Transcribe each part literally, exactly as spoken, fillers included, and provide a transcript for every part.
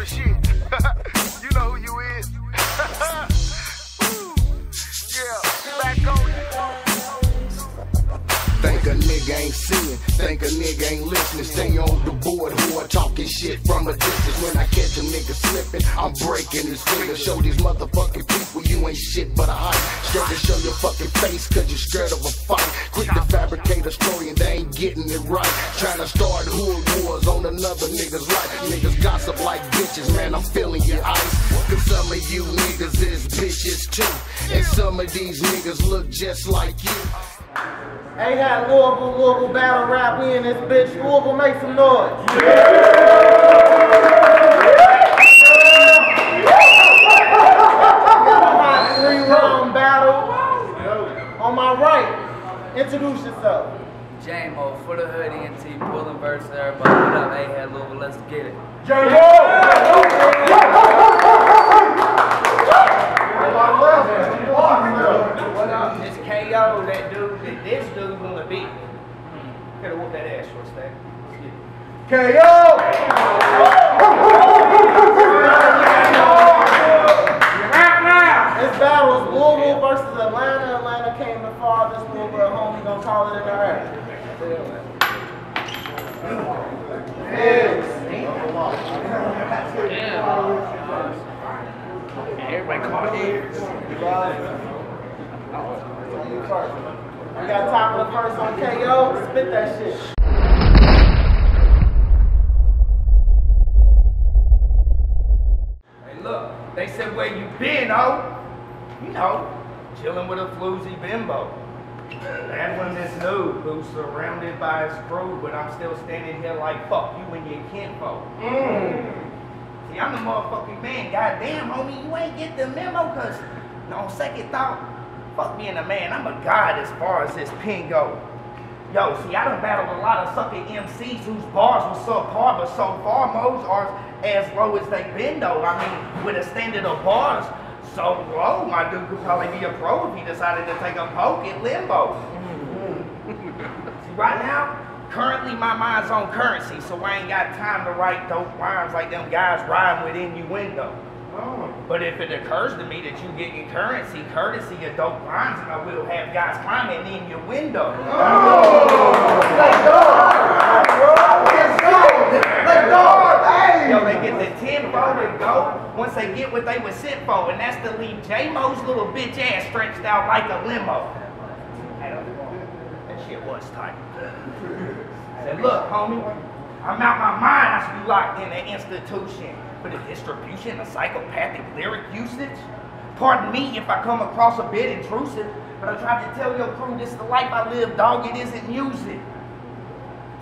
for shit. You know who you is. Yeah, back on it. Think a nigga ain't seeing, think a nigga ain't listening. Stay on the board, who are talking shit from a distance. When I catch a nigga slipping, I'm breaking his finger. Show these motherfucking people you ain't shit but a hype. Scared to show your fucking face, cause you're scared of a fight. Quick to fabricate a story and they ain't getting it right. Trying to start hood wars on another nigga's life. Niggas gossip like bitches, man, I'm feeling your ice. Cause some of you niggas is bitches too. And some of these niggas look just like you. A-Hat Louisville, Louisville battle rap, we in this bitch. Louisville, make some noise. Three round battle. On my right, introduce yourself. J-Mo, for the hood, E N T, pulling verse, everybody. What up, A-Hat Louisville, let's get it. J-Mo! What up? It's K O, that dude. This dude gonna beat me. Mm. Gotta whoop that ass for a second. K O! Right now! This battle is Louisville versus Atlanta. Atlanta came the farthest. Louisville homie gonna call it in the ass. Everybody caught ears. We got top of the first on K O. Spit that shit. Hey, look. They said, where you been, oh? You know, chilling with a floozy bimbo. That one that's new, who's surrounded by his crew, but I'm still standing here like, fuck you and your kinfolk. Mm. See, I'm the motherfucking man. Goddamn, homie, you ain't get the memo, because on second thought, fuck being a man, I'm a god as far as this pin go. Yo, see, I done battled a lot of sucking M Cs whose bars was subpar, but so far most are as low as they been though. I mean, with a standard of bars so low, my dude could probably be a pro if he decided to take a poke at limbo. See, right now, currently my mind's on currency, so I ain't got time to write dope rhymes like them guys rhyme with innuendo. But if it occurs to me that you getting currency, courtesy of dope rhymes, and I will have guys climbing in your window. Oh! Let's go! Let's go! Let's go! Hey! Yo, they get the tenfold and go once they get what they was sent for, and that's to leave J-Mo's little bitch ass stretched out like a limo. That shit was tight. I said, look, homie, I'm out my mind. I should be locked in an institution. For the distribution of psychopathic lyric usage? Pardon me if I come across a bit intrusive, but I tried to tell your crew this is the life I live, dog, it isn't music.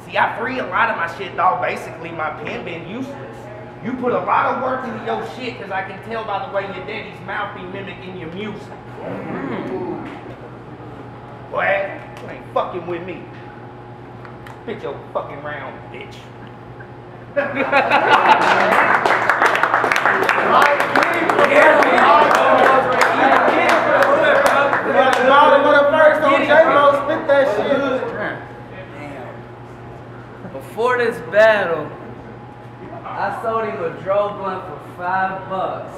See, I free a lot of my shit, dog. Basically, my pen been useless. You put a lot of work into your shit, because I can tell by the way your daddy's mouth be mimicking your music. Boy, you ain't fucking with me. Spit your fucking round, bitch. Before this battle, I sold him a draw blunt for five bucks.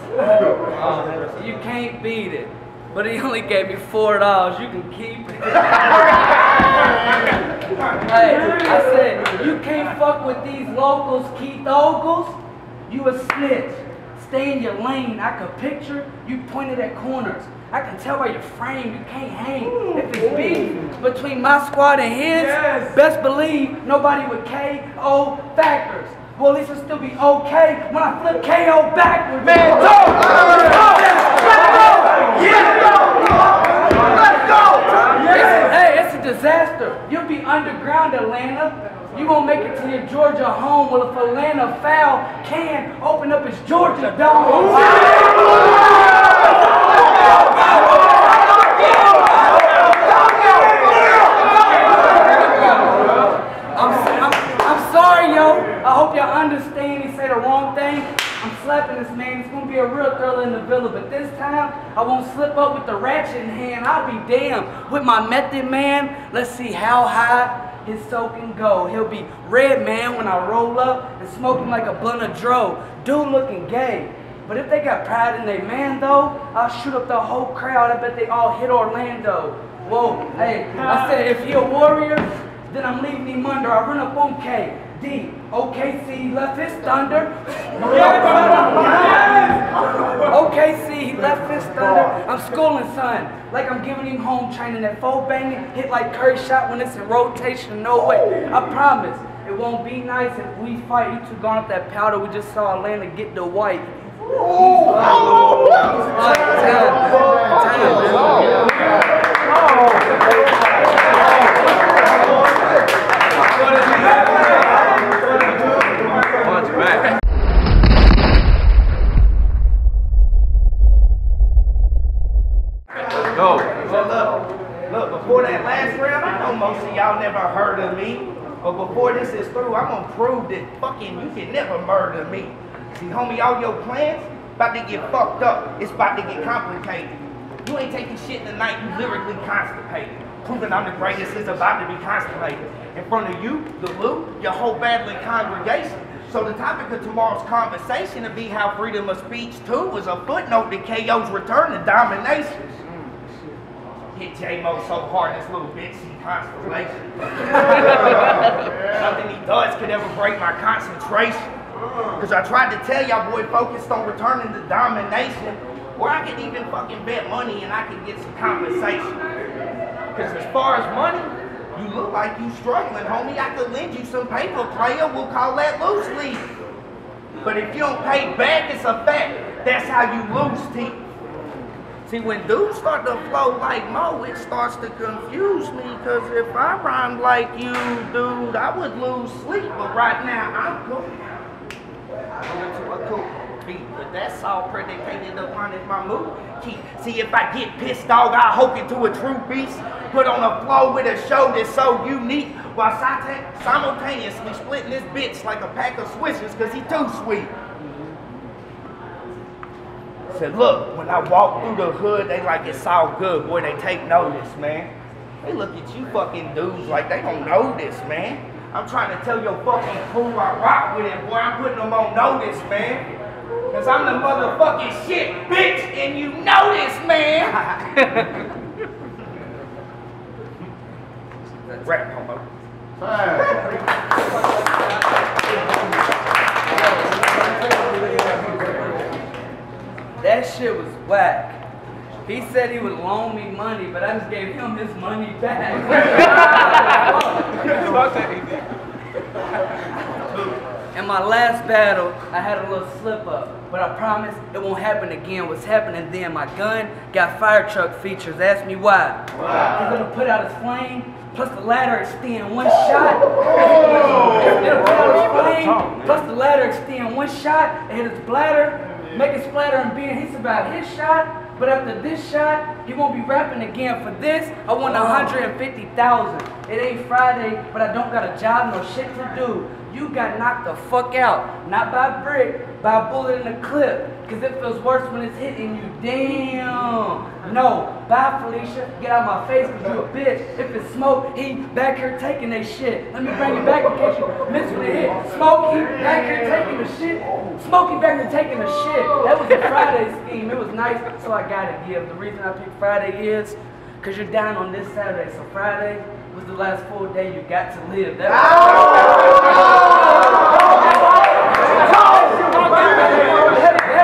Um, you can't beat it, but he only gave me four dollars. You can keep it. Hey, I said you can't fuck with these locals, Keith Ogles. You a snitch. Stay in your lane. I could picture you pointed at corners. I can tell by your frame you can't hang. Ooh, if it's beef between my squad and his, yes. Best believe nobody with K O factors. Well, at least it'll still be okay when I flip K O backwards. Man, go! Let's go! Let's go! Let's go! Hey, it's a disaster. You'll be underground, Atlanta. You won't make it to your Georgia home. Well, if Atlanta foul can open up his Georgia dome. I'm, I'm, I'm sorry, yo. I hope y'all understand he said the wrong thing. I'm slapping this man. It's going to be a real thriller in the villa. But this time, I won't slip up with the ratchet in hand. I'll be damned with my method, man. Let's see how high is soaking gold. He'll be red man when I roll up and smoking like a blunt of dro. Dude looking gay. But if they got pride in their man though, I'll shoot up the whole crowd. I bet they all hit Orlando. Whoa, hey, I said if he a warrior, then I'm leaving him under. I run up on K D, O K C, left his thunder. O K C, left his thunder. I'm schooling, son, like I'm giving him home training. That full banging hit like Curry shot when it's in rotation. No way, I promise. It won't be nice if we fight. You two gone up that powder. We just saw Atlanta get the white. Oh, go. Well, look, look, before that last round, I know most of y'all never heard of me. But before this is through, I'm gonna prove that fucking you can never murder me. See, homie, all your plans about to get fucked up. It's about to get complicated. You ain't taking shit tonight, you lyrically constipated. Proving I'm the greatest is about to be constipated. In front of you, the loot, your whole battling congregation. So the topic of tomorrow's conversation would be how freedom of speech, too, was a footnote to K O's return to domination. Hit J-Mo so hard, this little bitch, she constellation. Nothing he does could ever break my concentration. Cause I tried to tell y'all boy focused on returning to domination, where I could even fucking bet money and I could get some compensation. Cause as far as money, you look like you struggling, homie. I could lend you some paper, player, we'll call that loose leaf. But if you don't pay back, it's a fact. That's how you lose teeth. See, when dudes start to flow like Mo, it starts to confuse me. Cause if I rhyme like you, dude, I would lose sleep. But right now, I'm cool. I went to a cool beat, but that's all predicated upon if my mood keep. See, if I get pissed, dog, I hope it to a true beast. Put on a flow with a show that's so unique, while simultaneously splitting this bitch like a pack of switches, cause he too sweet. Said, look, when I walk through the hood, they like it's all good, boy, they take notice, man. They look at you fucking dudes like they don't know this, man. I'm trying to tell your fucking crew I rock with it, boy. I'm putting them on notice, man. Cause I'm the motherfucking shit, bitch, and you know this, man. Rap, homo. That shit was whack. He said he would loan me money, but I just gave him his money back. In my last battle, I had a little slip up, but I promise it won't happen again. What's happening then? My gun got fire truck features. Ask me why. Wow. It's gonna put out his flame, plus the ladder extend one shot. Oh. It'll put out his flame, plus the ladder extend one shot, and hit his bladder, make it splatter and beer. He survived his shot. But after this shot, he won't be rapping again. For this, I won one hundred fifty thousand dollars. It ain't Friday, but I don't got a job, no shit to do. You got knocked the fuck out. Not by brick, by a bullet in a clip. Cause it feels worse when it's hitting you. Damn. No, bye Felicia. Get out of my face, cause you a bitch. If it's smoke, he back here taking that shit. Let me bring you back in case you miss with the hit. Smoke, he back here taking the shit. Smokey back here taking the shit. That was a Friday scheme. It was nice, so I gotta give. The reason I picked Friday is cause you're down on this Saturday. So Friday was the last full day you got to live. That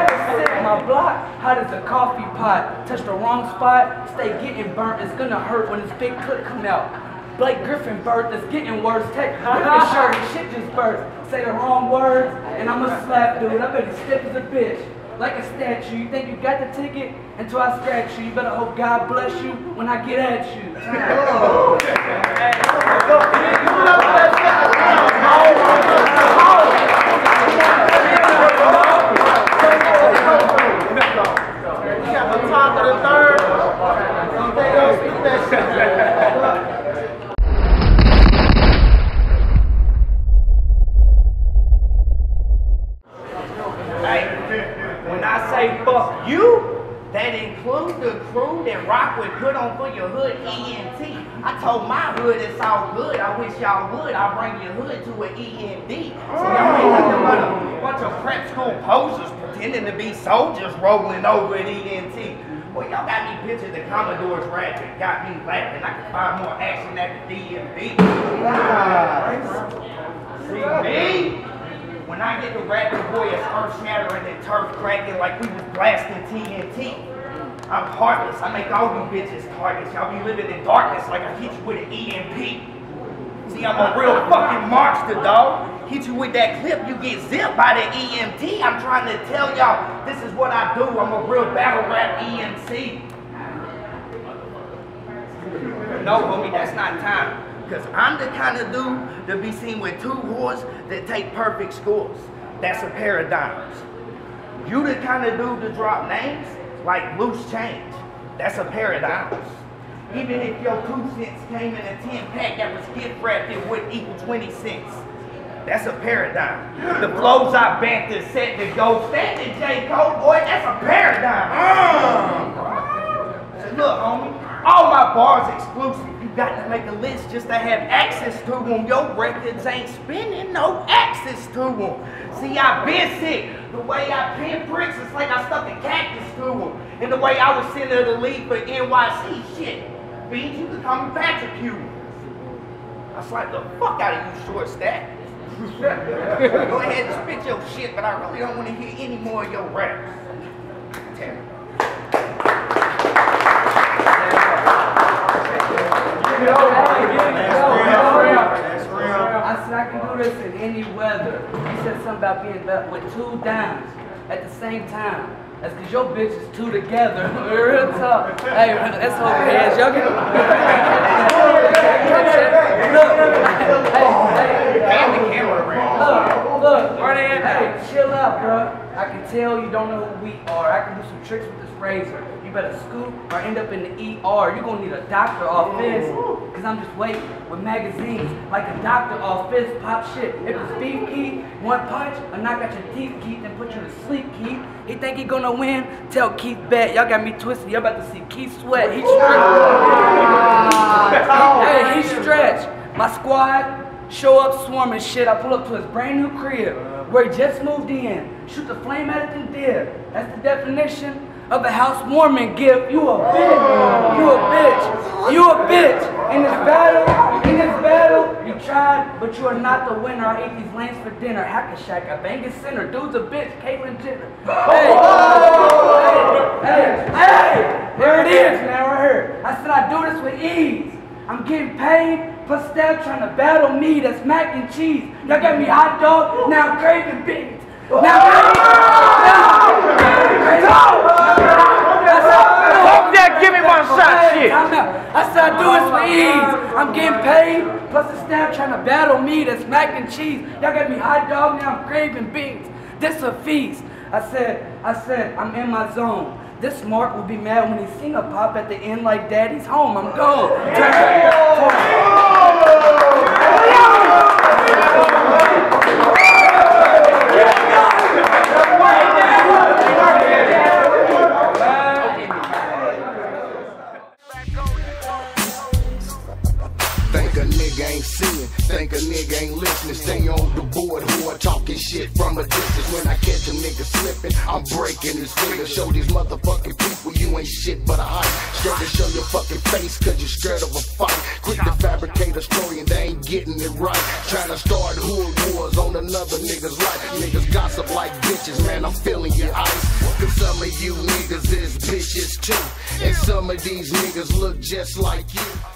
was sick. My block, hot as a coffee pot. Touch the wrong spot, stay getting burnt. It's gonna hurt when this big clip come out. Blake Griffin birth, it's getting worse. Tech Griffin shirt, and shit just burst. Say the wrong words, and I'ma slap dude. I bet he stiff as a bitch. Like a statue, you think you got the ticket until I scratch you. You better hope God bless you when I get at you. We got the top of the third. Don't they don't speak that shit. Fuck you, that include the crew that rock with put on for your hood E N T. I told my hood it's all good. I wish y'all would. I'll bring your hood to an E M T. So y'all ain't nothing but a bunch of prep school posers pretending to be soldiers rolling over an E N T. Well, y'all got me pictured the Commodore's rapping. Got me laughing. I can find more action at the D M V. Nah, see me? When I get to rapping, boy, it's earth shattering and turf cracking like we was blasting T N T. I'm heartless. I make all you bitches targets. Y'all be living in darkness like I hit you with an E M P. See, I'm a real fucking monster, dog. Hit you with that clip, you get zipped by the E M T. I'm trying to tell y'all, this is what I do. I'm a real battle rap E M C. No, homie, that's not time. Because I'm the kind of dude to be seen with two whores that take perfect scores. That's a paradigm. You the kind of dude to drop names like loose change. That's a paradigm. Even if your two cents came in a ten pack that was gift wrapped, it wouldn't equal twenty cents. That's a paradigm. The flows I banked and set to go standing, J. Cole, boy, that's a paradigm. Mm. So look, homie, all my bars exclusive. You got to make a list just to have access to them. Your records ain't spinning, no access to them. See, I've been sick. The way I pin bricks, it's like I stuck a cactus through them. And the way I was sending her to leave for N Y C, shit. Beans, you could come vacuum. I slapped the fuck out of you, short stack. Go ahead and spit your shit, but I really don't want to hear any more of your raps. Tell me. I said I can do this in any weather. Said something about being left with two dimes at the same time. That's because your bitches two together. Real tough. Hey, that's okay. Ass. Y'all get it. Look. Hey, hey. Hand the camera around. Look, look. Right there. Hey, chill up, bro. I can tell you don't know who we are. I can do some tricks with this razor. You better scoop or end up in the E R. You're going to need a doctor off this. Because I'm just waiting with magazines. Like a doctor off this pop shit. If it's beef, Keith, one punch, I knock out your teeth, Keith, and put you to sleep, Keith. He think he going to win? Tell Keith bet. Y'all got me twisted. Y'all about to see Keith sweat. He stretched. Hey, he stretched. My squad show up swarming shit. I pull up to his brand new crib where he just moved in. Shoot the flame at it and did. That's the definition of a housewarming gift. You a bitch, you a bitch, you a bitch. In this battle, in this battle, you tried, but you are not the winner. I ate these lanes for dinner. Hack a shack, a banging center. Dude's a bitch, Caitlyn Jitner. Hey, oh, hey, hey, hey, there it is, man, right here. I said I do this with ease. I'm getting paid for staff trying to battle me. That's mac and cheese. Y'all got me hot dog, now I'm craving beans. Now, now, now, give me one shot, shit. I said I do this for ease. I'm getting paid, plus the staff trying to battle me. That's mac and cheese. Y'all got me hot dog, now I'm craving beans. This a feast. I said, I said, I'm in my zone. This Mark will be mad when he sing a pop at the end like Daddy's home. I'm gone. Think a nigga ain't listening, stay on the board, who are talking shit from a distance. When I catch a nigga slipping, I'm breaking his fingers. Show these motherfucking people you ain't shit but a hype. Scared to show your fucking face cause you scared of a fight. Quick to fabricate a story and they ain't getting it right. Trying to start hood wars on another nigga's life. Niggas gossip like bitches, man, I'm feeling your ice. Cause some of you niggas is bitches too. And some of these niggas look just like you.